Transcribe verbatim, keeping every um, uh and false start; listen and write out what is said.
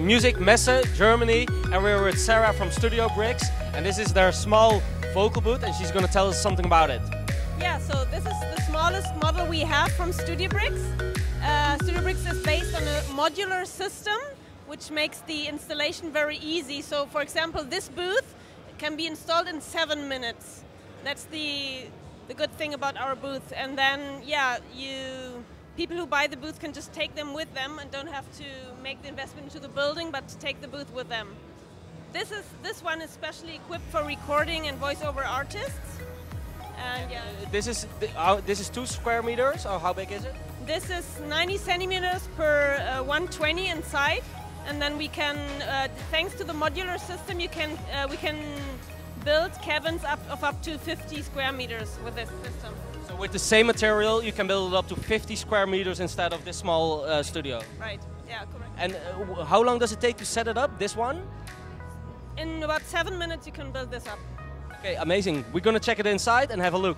Music Messe, Germany, and we're with Sarah from Studio Bricks, and this is their small vocal booth, and she's going to tell us something about it. Yeah, so this is the smallest model we have from Studio Bricks. Uh, Studio Bricks is based on a modular system, which makes the installation very easy. So, for example, this booth can be installed in seven minutes. That's the the good thing about our booth. And then, yeah, you. People who buy the booth can just take them with them and don't have to make the investment into the building, but take the booth with them. This is this one is specially equipped for recording and voiceover artists. And yeah, this is the, uh, this is two square meters. Or how big is it? This is ninety centimeters per uh, one twenty inside, and then we can, uh, thanks to the modular system, you can uh, we can build cabins up of up to fifty square meters with this system. So with the same material, you can build it up to fifty square meters instead of this small uh, studio. Right. Yeah. Correct. And uh, how long does it take to set it up? This one? In about seven minutes, you can build this up. Okay. Amazing. We're gonna check it inside and have a look.